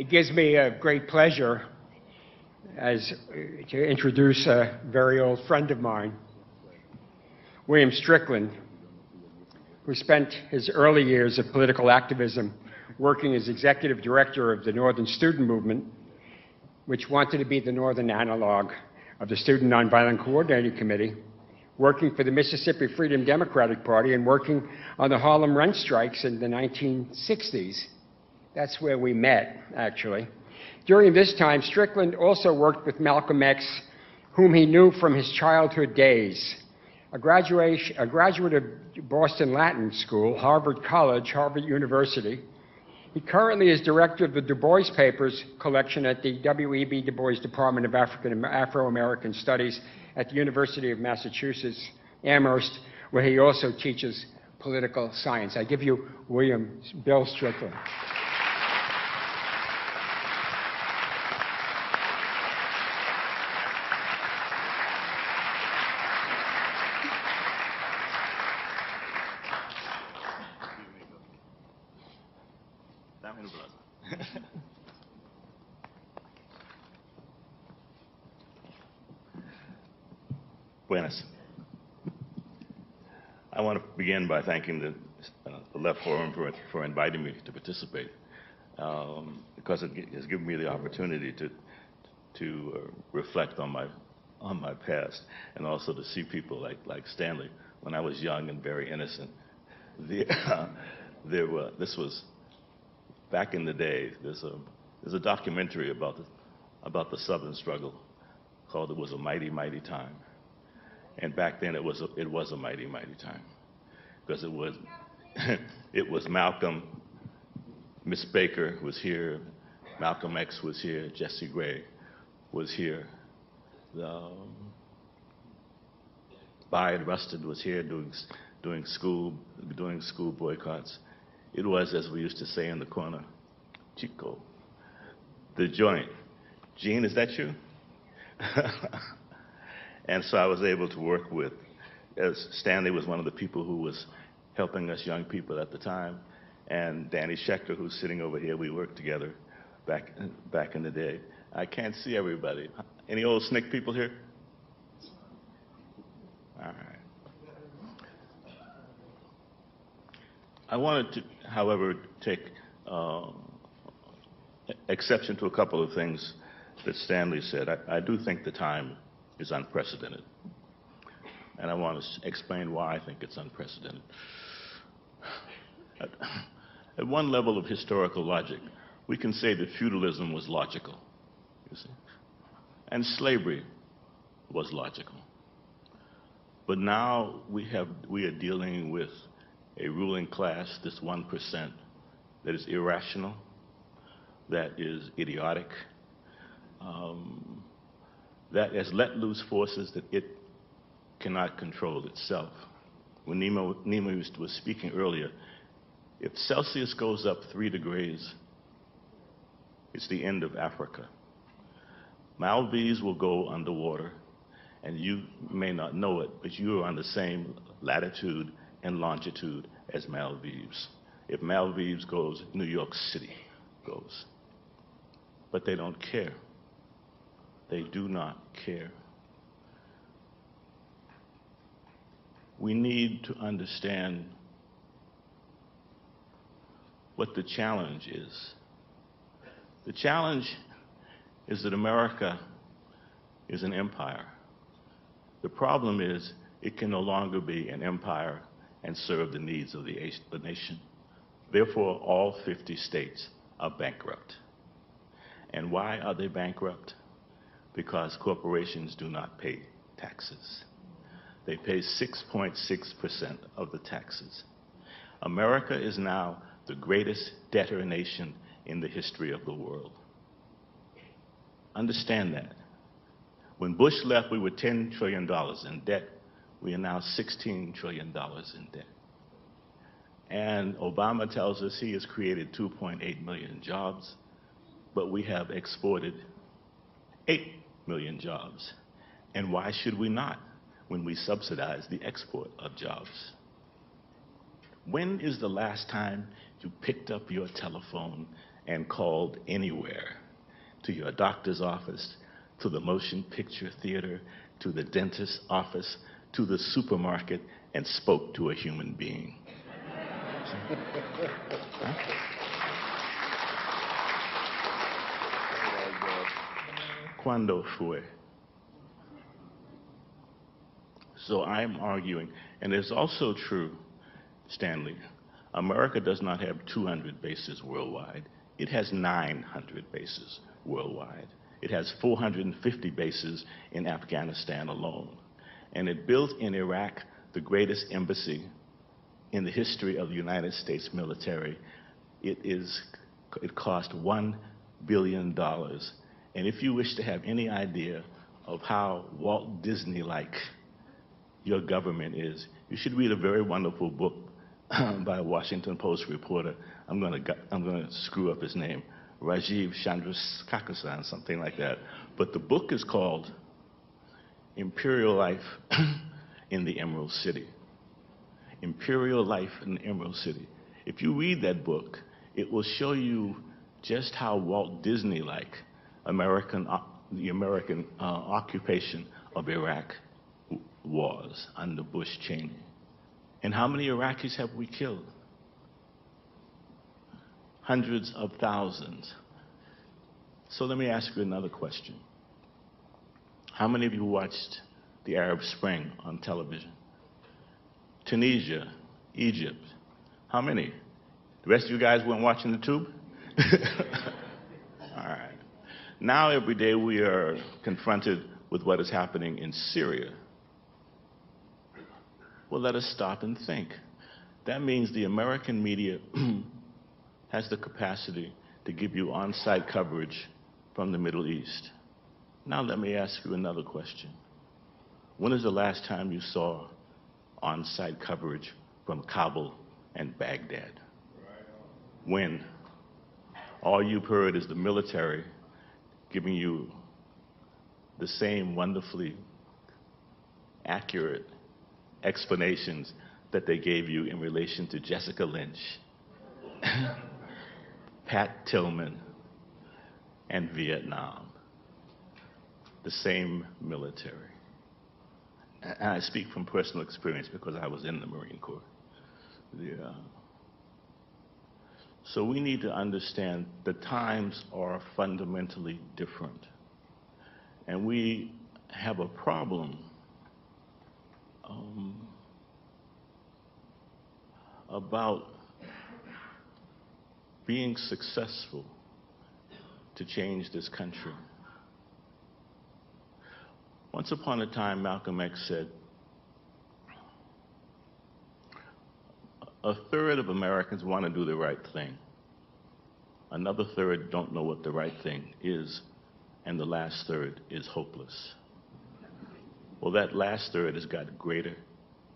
It gives me a great pleasure to introduce a very old friend of mine, William Strickland, who spent his early years of political activism working as executive director of the Northern Student Movement, which wanted to be the northern analog of the Student Nonviolent Coordinating Committee, working for the Mississippi Freedom Democratic Party and working on the Harlem rent strikes in the 1960s. That's where we met, actually. During this time, Strickland also worked with Malcolm X, whom he knew from his childhood days. A graduate of Boston Latin School, Harvard College, Harvard University, he currently is director of the Du Bois Papers Collection at the W.E.B. Du Bois Department of African and Afro-American Studies at the University of Massachusetts Amherst, where he also teaches political science. I give you William Bill Strickland. I want to begin by thanking the Left Forum for inviting me to participate, because it has given me the opportunity to reflect on my past, and also to see people like Stanley. When I was young and very innocent, this was back in the day. There's a documentary about the Southern struggle called "It Was a Mighty, Mighty Time." And back then, it was a mighty, mighty time, because it was Malcolm, Miss Baker was here, Malcolm X was here, Jesse Gray was here, Bayard Rustin was here doing school boycotts. It was, as we used to say in the corner, Chico, the joint. Gene, is that you? And so I was able to work with, as Stanley was one of the people who was helping us young people at the time, and Danny Schechter, who's sitting over here. We worked together back in the day. I can't see everybody. Any old SNCC people here? All right. I wanted to, however, take exception to a couple of things that Stanley said. I do think the time is unprecedented, and I want to explain why I think it's unprecedented. At one level of historical logic, we can say that feudalism was logical, you see, and slavery was logical. But now we are dealing with a ruling class, this 1%, that is irrational, that is idiotic, that has let loose forces that it cannot control itself. When Nima was speaking earlier, if Celsius goes up 3 degrees, it's the end of Africa. Maldives will go underwater, and you may not know it, but you are on the same latitude and longitude as Maldives. If Maldives goes, New York City goes. But they don't care. They do not care. We need to understand what the challenge is. The challenge is that America is an empire. The problem is it can no longer be an empire and serve the needs of the nation. Therefore, all 50 states are bankrupt. And why are they bankrupt? Because corporations do not pay taxes. They pay 6.6% of the taxes. America is now the greatest debtor nation in the history of the world. Understand that. When Bush left, we were $10 trillion in debt. We are now $16 trillion in debt. And Obama tells us he has created 2.8 million jobs, but we have exported 8 million jobs. And why should we not, when we subsidize the export of jobs? When is the last time you picked up your telephone and called anywhere, to your doctor's office, to the motion picture theater, to the dentist's office, to the supermarket, and spoke to a human being. Cuando fue? So I'm arguing, and it's also true, Stanley, America does not have 200 bases worldwide. It has 900 bases worldwide. It has 450 bases in Afghanistan alone. And it built in Iraq the greatest embassy in the history of the United States military. It cost $1 billion. And if you wish to have any idea of how Walt Disney-like your government is, you should read a very wonderful book by a Washington Post reporter. I'm gonna screw up his name, Rajiv Chandrasekharan, something like that. But the book is called Imperial Life in the Emerald City. Imperial Life in the Emerald City. If you read that book, it will show you just how Walt Disney-like the American occupation of Iraq was under Bush Cheney. And how many Iraqis have we killed? Hundreds of thousands. So let me ask you another question. How many of you watched the Arab Spring on television? Tunisia, Egypt. How many? The rest of you guys weren't watching the tube? All right. Now every day we are confronted with what is happening in Syria. Well, let us stop and think. That means the American media has the capacity to give you on-site coverage from the Middle East. Now let me ask you another question. When is the last time you saw on-site coverage from Kabul and Baghdad? When? All you've heard is the military giving you the same wonderfully accurate explanations that they gave you in relation to Jessica Lynch, Pat Tillman, and Vietnam. The same military. And I speak from personal experience because I was in the Marine Corps. Yeah. So we need to understand the times are fundamentally different. And we have a problem about being successful to change this country. Once upon a time, Malcolm X said, a third of Americans want to do the right thing. Another third don't know what the right thing is, and the last third is hopeless. Well, that last third has got greater,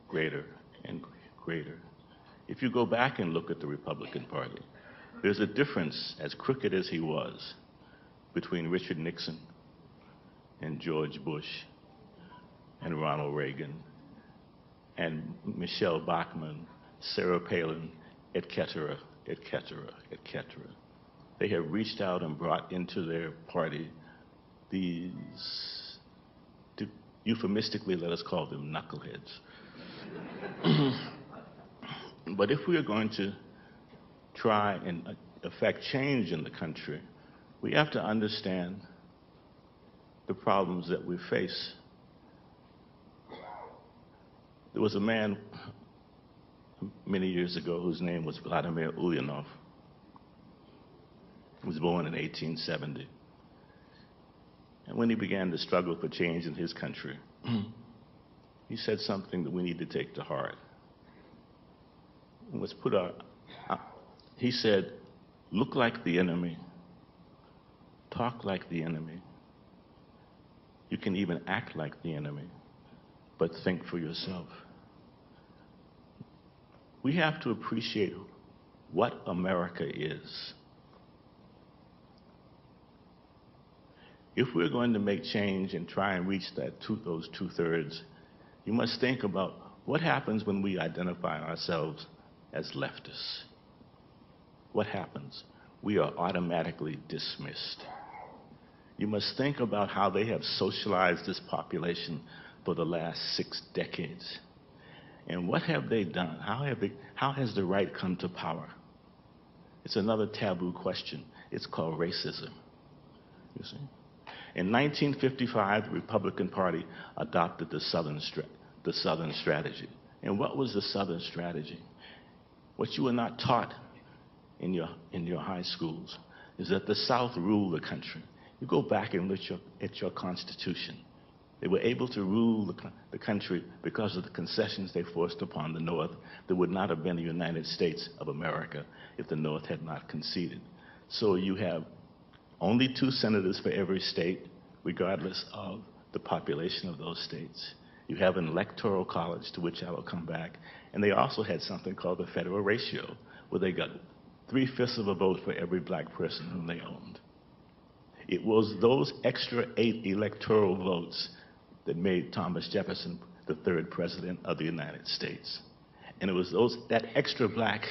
greater, and greater. If you go back and look at the Republican Party, there's a difference, as crooked as he was, between Richard Nixon and George Bush and Ronald Reagan and Michelle Bachmann, Sarah Palin, et cetera, et cetera, et cetera. They have reached out and brought into their party these, euphemistically, let us call them knuckleheads. But if we are going to try and affect change in the country, we have to understand the problems that we face. There was a man many years ago whose name was Vladimir Ulyanov. He was born in 1870. And when he began to struggle for change in his country, he said something that we need to take to heart. He said, look like the enemy, talk like the enemy. You can even act like the enemy, but think for yourself. We have to appreciate what America is. If we're going to make change and try and reach that those two-thirds, you must think about what happens when we identify ourselves as leftists. What happens? we are automatically dismissed. You must think about how they have socialized this population for the last 6 decades. And what have they done? How has the right come to power? It's another taboo question. It's called racism. You see? In 1955, the Republican Party adopted the Southern strategy. And what was the Southern strategy? What you were not taught in your high schools is that the South ruled the country. You go back and look at your Constitution. They were able to rule the country because of the concessions they forced upon the North. There would not have been the United States of America if the North had not conceded. So you have only 2 senators for every state, regardless of the population of those states. You have an electoral college, to which I will come back. And they also had something called the federal ratio, where they got 3/5 of a vote for every black person whom they owned. It was those extra 8 electoral votes that made Thomas Jefferson the 3rd president of the United States. And it was that extra black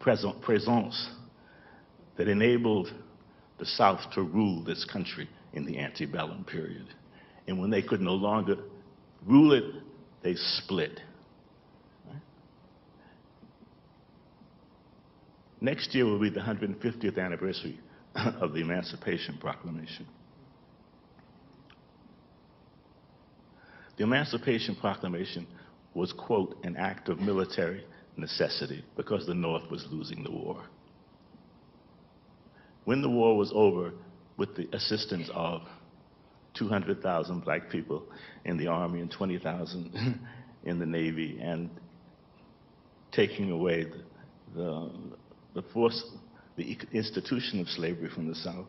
presence that enabled the South to rule this country in the antebellum period. And when they could no longer rule it, they split. Right? Next year will be the 150th anniversary of the Emancipation Proclamation. The Emancipation Proclamation was, quote, an act of military necessity because the North was losing the war. When the war was over, with the assistance of 200,000 black people in the Army and 20,000 in the Navy, and taking away the institution of slavery from the South,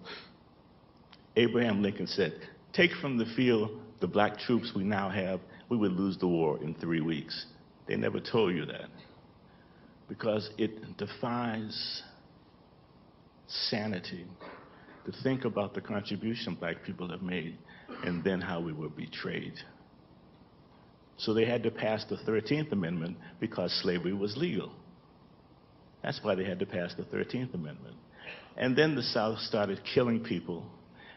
Abraham Lincoln said, "Take from the field the black troops we now have, we would lose the war in 3 weeks." They never told you that, because it defies sanity to think about the contribution black people have made and then how we were betrayed. So they had to pass the 13th Amendment because slavery was legal. That's why they had to pass the 13th Amendment. And then the South started killing people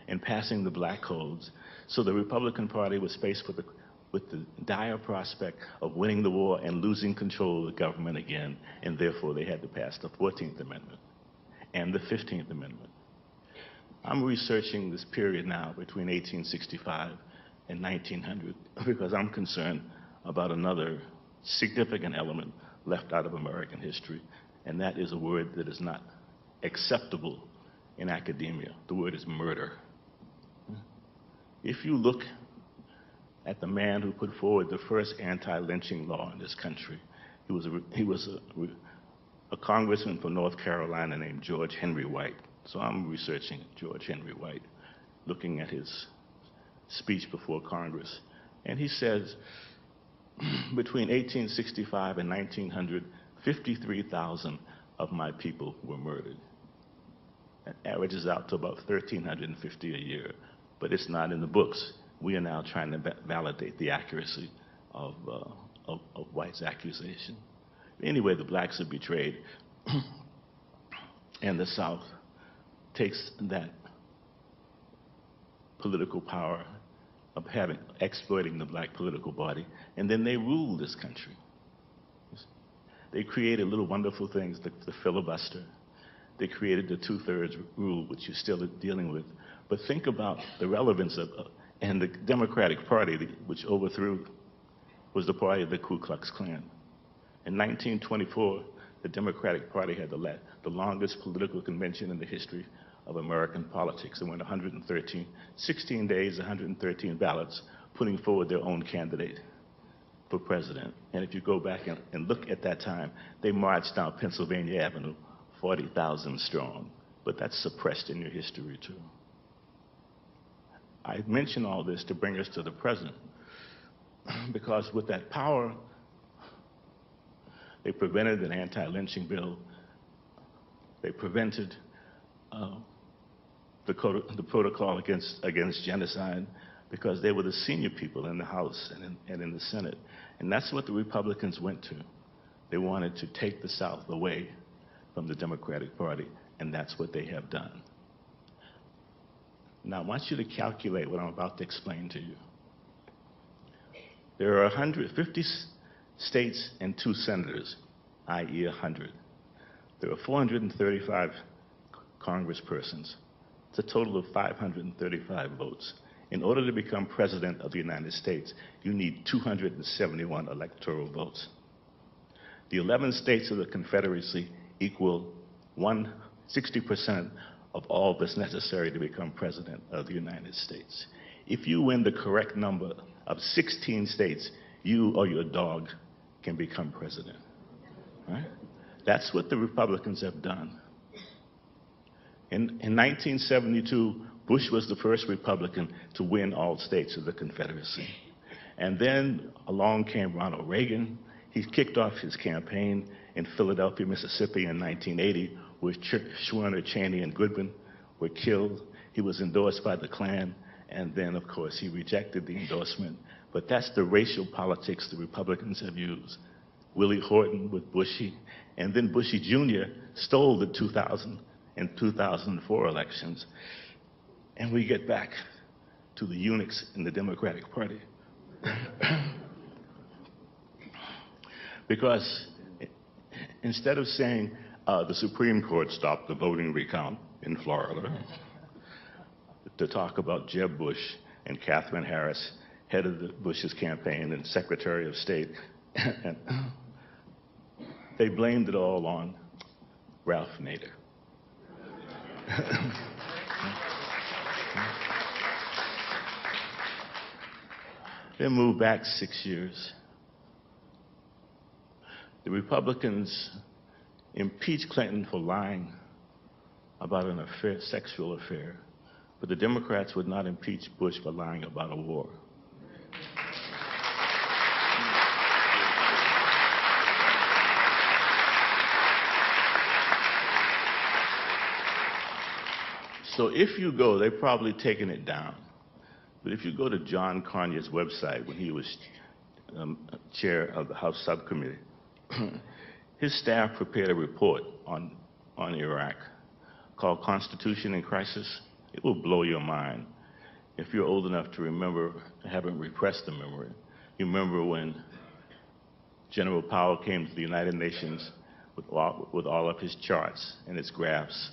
and passing the black codes. So the Republican Party was faced with the dire prospect of winning the war and losing control of the government again, and therefore they had to pass the 14th Amendment and the 15th Amendment. I'm researching this period now between 1865 and 1900 because I'm concerned about another significant element left out of American history, and that is a word that is not acceptable in academia. The word is murder. If you look at the man who put forward the first anti-lynching law in this country, he was a congressman from North Carolina named George Henry White. So I'm researching George Henry White, looking at his speech before Congress. And he says, between 1865 and 1900, 53,000 of my people were murdered. That averages out to about 1,350 a year, but it's not in the books. We are now trying to validate the accuracy of White's accusation. Anyway, the blacks are betrayed, and the South takes that political power of exploiting the black political body, and then they rule this country. They created little wonderful things, like the filibuster. They created the 2/3 rule, which you're still dealing with. But think about the relevance of, and the Democratic Party, which overthrew, was the party of the Ku Klux Klan. In 1924, the Democratic Party had the longest political convention in the history of American politics. It went 113, 16 days, 113 ballots, putting forward their own candidate for president. And if you go back and look at that time, they marched down Pennsylvania Avenue, 40,000 strong, but that's suppressed in your history too. I mention all this to bring us to the present, because with that power, they prevented an anti-lynching bill. They prevented the protocol against genocide, because they were the senior people in the House and in the Senate. And that's what the Republicans went to. They wanted to take the South away from the Democratic Party and that's what they have done. Now, I want you to calculate what I'm about to explain to you. There are 150 states and 2 senators, i.e. 100. There are 435 congresspersons. It's a total of 535 votes. In order to become president of the United States, you need 271 electoral votes. The 11 states of the Confederacy equal 60% of all that's necessary to become president of the United States. If you win the correct number of 16 states, you or your dog can become president. Right? That's what the Republicans have done. In 1972, Bush was the first Republican to win all states of the Confederacy. And then along came Ronald Reagan. He kicked off his campaign in Philadelphia, Mississippi in 1980, where Schwerner, Cheney, and Goodwin were killed. He was endorsed by the Klan, and then, of course, he rejected the endorsement. But that's the racial politics the Republicans have used. Willie Horton with Bushie, and then Bushie Jr. stole the 2000 and 2004 elections. And we get back to the eunuchs in the Democratic Party. Because instead of saying the Supreme Court stopped the voting recount in Florida, to talk about Jeb Bush and Katherine Harris, head of the Bush's campaign and Secretary of State, and they blamed it all on Ralph Nader. They moved back 6 years. The Republicans impeached Clinton for lying about an affair, sexual affair, but the Democrats would not impeach Bush for lying about a war. So if you go, they've probably taken it down. But if you go to John Conyers' website when he was chair of the House subcommittee, his staff prepared a report on Iraq called Constitution in Crisis. It will blow your mind. If you're old enough to remember, haven't repressed the memory, you remember when General Powell came to the United Nations with all of his charts and its graphs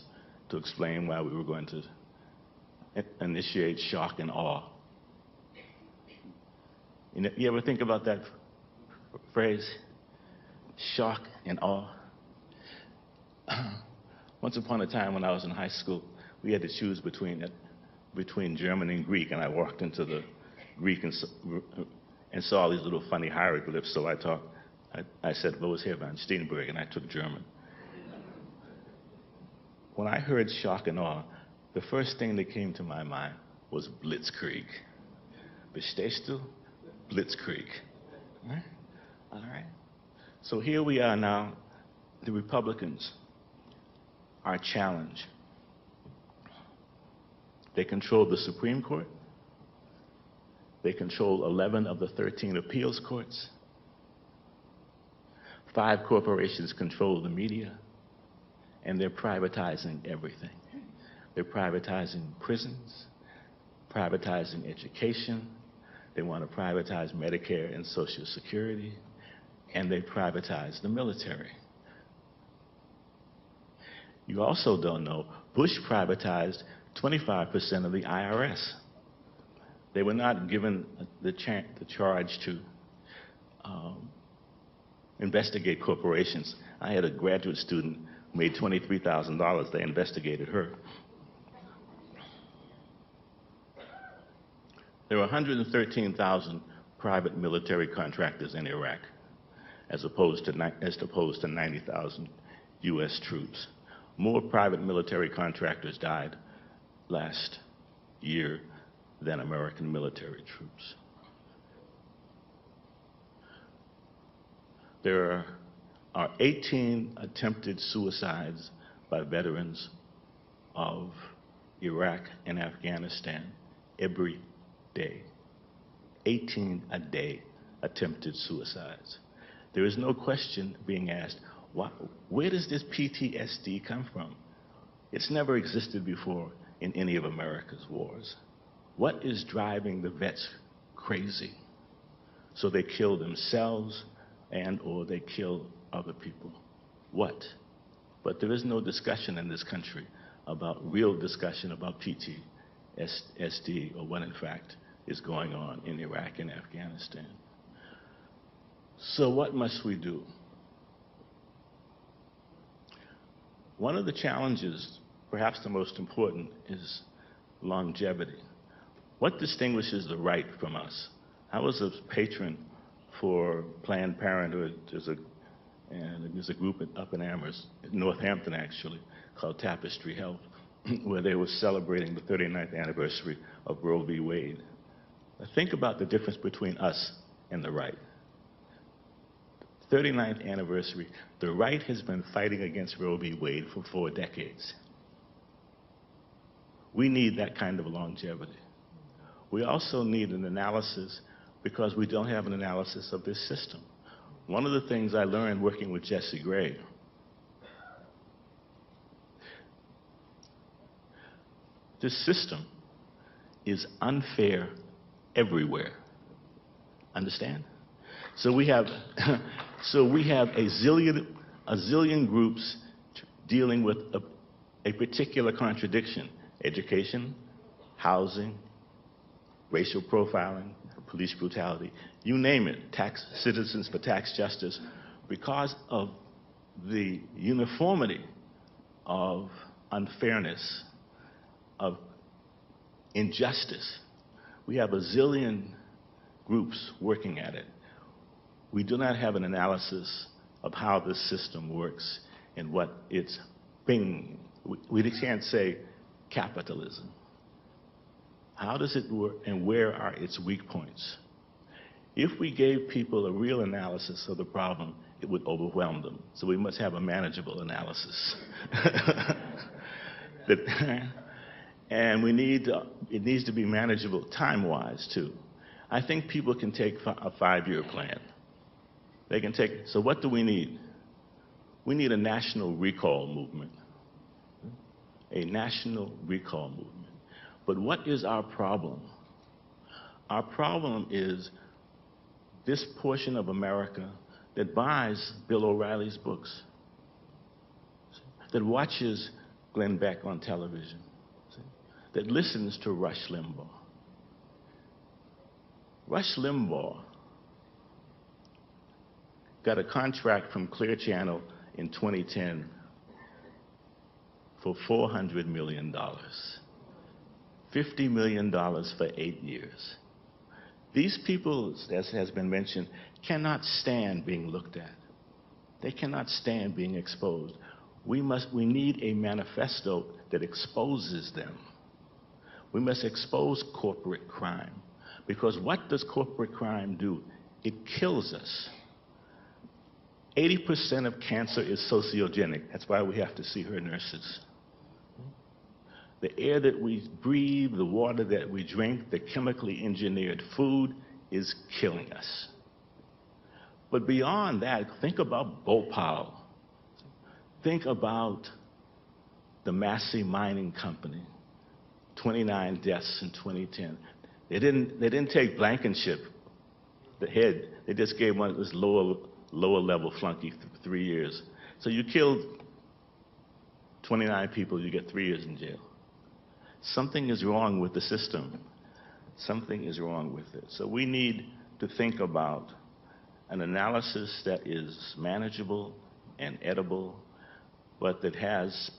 to explain why we were going to initiate shock and awe. You ever think about that phrase? Shock and awe. Once upon a time when I was in high school, we had to choose between German and Greek, and I walked into the Greek and saw all these little funny hieroglyphs, so I said, Lois Herr von Steinberg, and I took German. When I heard shock and awe, the first thing that came to my mind was Blitzkrieg. Bestehst du? Blitzkrieg. Right? All right. So here we are now. The Republicans are challenged. They control the Supreme Court. They control 11 of the 13 appeals courts. 5 corporations control the media. And they're privatizing everything. They're privatizing prisons, privatizing education. They want to privatize Medicare and Social Security. And they privatize the military. You also don't know, Bush privatized 25% of the IRS. They were not given the charge to investigate corporations. I had a graduate student who made $23,000. They investigated her. There are 113,000 private military contractors in Iraq, as opposed to 90,000 U.S. troops. More private military contractors died last year than American military troops. There are 18 attempted suicides by veterans of Iraq and Afghanistan every day. 18 a day attempted suicides. There is no question being asked, where does this PTSD come from? It's never existed before in any of America's wars. What is driving the vets crazy? So they kill themselves and or they kill other people. What? But there is no discussion in this country about real discussion about PTSD or what in fact is going on in Iraq and Afghanistan. So what must we do? One of the challenges, perhaps the most important, is longevity. What distinguishes the right from us? I was a patron for Planned Parenthood. There's a group up in Amherst, Northampton actually, called Tapestry Health, where they were celebrating the 39th anniversary of Roe v. Wade. Now think about the difference between us and the right. 39th anniversary, the right has been fighting against Roe v. Wade for 4 decades. We need that kind of longevity. We also need an analysis because we don't have an analysis of this system. One of the things I learned working with Jesse Gray, this system is unfair everywhere. Understand? So we have, a zillion groups dealing with a particular contradiction: education, housing, racial profiling, police brutality, you name it, Citizens for Tax Justice, because of the uniformity of unfairness, of injustice. We have a zillion groups working at it. We do not have an analysis of how this system works and what it's bringing. We can't say capitalism. How does it work and where are its weak points? If we gave people a real analysis of the problem, it would overwhelm them. So we must have a manageable analysis. And it needs to be manageable time-wise, too. I think people can take a 5-year plan. They can take, so what do we need? We need a national recall movement. A national recall movement. But what is our problem? Our problem is this portion of America that buys Bill O'Reilly's books, that watches Glenn Beck on television, that listens to Rush Limbaugh. Rush Limbaugh got a contract from Clear Channel in 2010 for $400 million. $50 million for 8 years. These people, as has been mentioned, cannot stand being looked at. They cannot stand being exposed. We need a manifesto that exposes them. We must expose corporate crime, because what does corporate crime do? It kills us. 80% of cancer is sociogenic. That's why we have to see her nurses. The air that we breathe, the water that we drink, the chemically engineered food is killing us. But beyond that, think about Bhopal. Think about the Massey Mining Company. 29 deaths in 2010. They didn't take Blankenship, the head. They just gave one of this lower level flunky 3 years. So you killed 29 people, you get 3 years in jail. Something is wrong with the system. Something is wrong with it. So we need to think about an analysis that is manageable and edible, but that has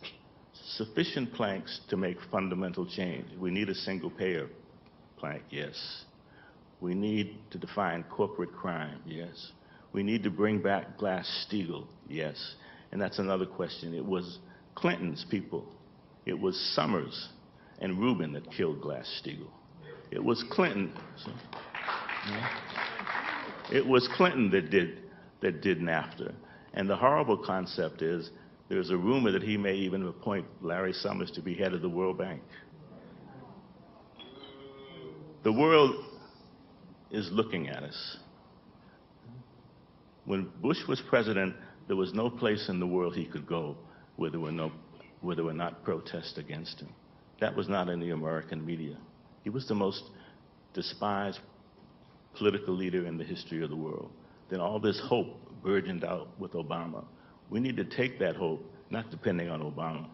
sufficient planks to make fundamental change. We need a single payer plank, yes. We need to define corporate crime, yes. We need to bring back Glass-Steagall, yes. And that's another question. It was Clinton's people. It was Summers and Rubin that killed Glass-Steagall. It was Clinton. It was Clinton that did NAFTA. And the horrible concept is there's a rumor that he may even appoint Larry Summers to be head of the World Bank. The world is looking at us. When Bush was president, there was no place in the world he could go where there were no whether or not protest against him. That was not in the American media. He was the most despised political leader in the history of the world. Then all this hope burgeoned out with Obama. We need to take that hope, not depending on Obama,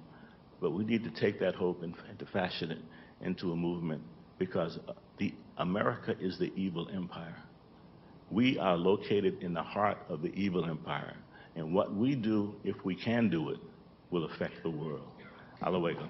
but we need to take that hope and to fashion it into a movement, because America is the evil empire. We are located in the heart of the evil empire, and what we do, if we can do it, will affect the world. Alawego.